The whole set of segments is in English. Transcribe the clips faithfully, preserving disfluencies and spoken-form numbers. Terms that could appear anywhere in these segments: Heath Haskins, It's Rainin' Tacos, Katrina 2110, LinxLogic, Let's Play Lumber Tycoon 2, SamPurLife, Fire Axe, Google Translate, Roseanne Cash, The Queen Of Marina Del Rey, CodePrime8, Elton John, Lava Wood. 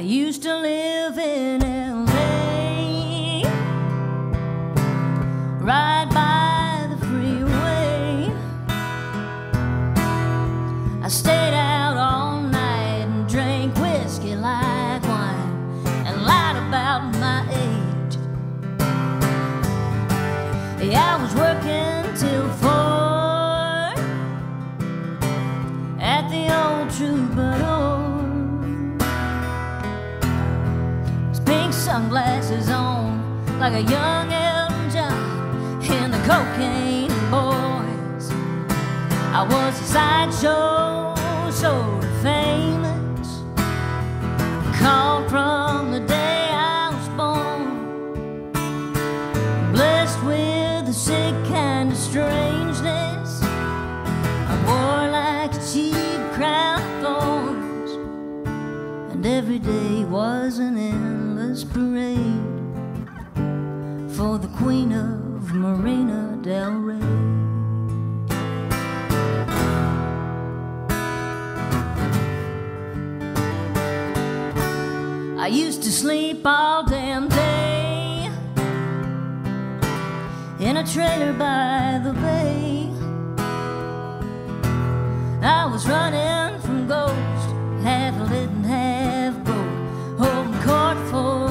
I used to live in L A, right by the freeway. I stayed out all night and drank whiskey like wine and lied about my age. Yeah, I was working till four at the old Troubadour. Sunglasses on, like a young Elton John, and the cocaine boys. I was a sideshow, so famous, called from the day I was born, blessed with a sick kind of strangeness, I wore like a cheap crown of thorns, and every day was an end parade for the Queen of Marina Del Rey. I used to sleep all damn day in a trailer by the bay. I was running from ghosts, half lit and half broke, holding court for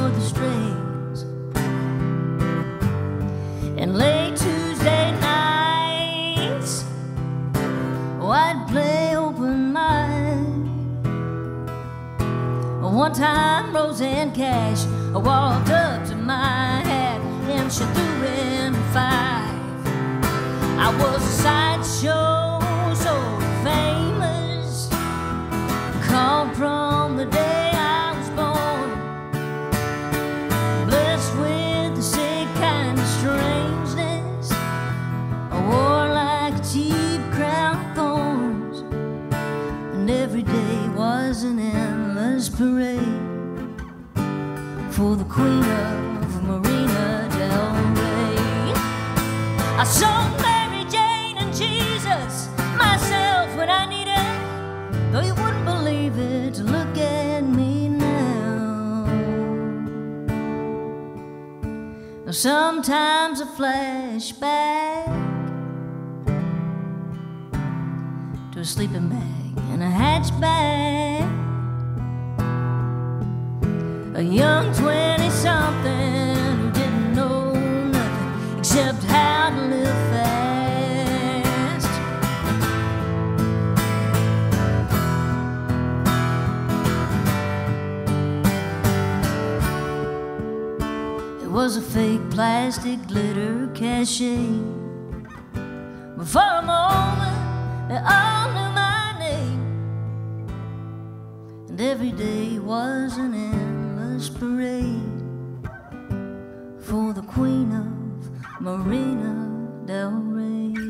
and late Tuesday nights, oh, I'd play open mic. One time Roseanne Cash walked up to my hat and she threw in a five. I was a sideshow, so famous, called from the day I was born, blessed with the sick kind of strength. Cheap crown of thorns, and every day was an endless parade for the Queen of Marina Del Rey. I saw Mary Jane and Jesus myself when I needed, though you wouldn't believe it. Look at me now. Sometimes I flash back to a sleeping bag and a hatchback, a young twenty-something who didn't know nothing except how to live fast. It was a fake plastic glitter cachet. But for a moment they all knew my name, and every day was an endless parade for the Queen of Marina Del Rey.